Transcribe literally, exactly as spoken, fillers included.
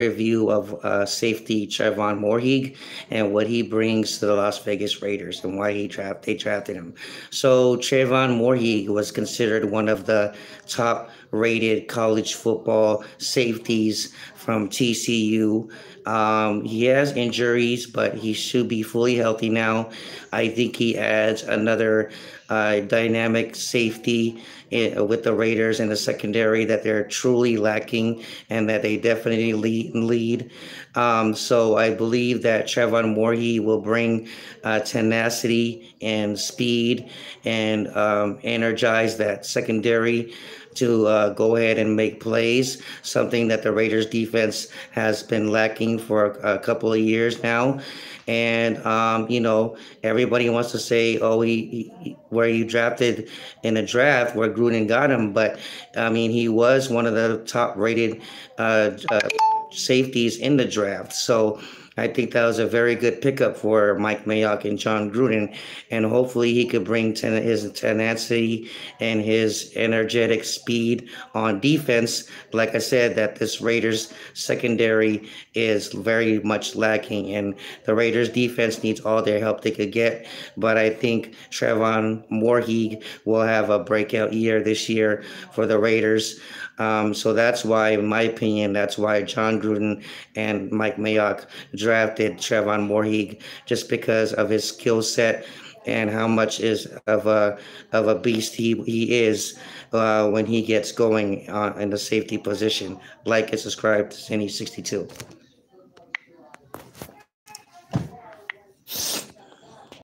review of uh, safety Trevon Moehrig and what he brings to the Las Vegas Raiders and why he trapped, they drafted him. So Trevon Moehrig was considered one of the top-rated college football safeties from T C U. Um, he has injuries, but he should be fully healthy now. I think he adds another uh, dynamic safety in, with the Raiders in the secondary that they're truly lacking and that they definitely lead. lead. Um, so I believe that Trevon Moehrig will bring uh, tenacity and speed and um, energize that secondary to uh, go ahead and make plays, something that the Raiders defense has been lacking for a, a couple of years now. And, um, you know, everybody wants to say, oh, he, he where you drafted in the draft where Gruden got him. But, I mean, he was one of the top-rated uh, uh, safeties in the draft. So I think that was a very good pickup for Mike Mayock and Jon Gruden, and hopefully he could bring ten his tenacity and his energetic speed on defense. Like I said, that this Raiders secondary is very much lacking, and the Raiders defense needs all their help they could get. But I think Trevon Moehrig will have a breakout year this year for the Raiders. Um, so that's why, in my opinion, that's why Jon Gruden and Mike Mayock drafted Trevon Moehrig, just because of his skill set and how much is of a of a beast he he is uh, when he gets going uh, in the safety position. Like and subscribe to Zennie sixty-two.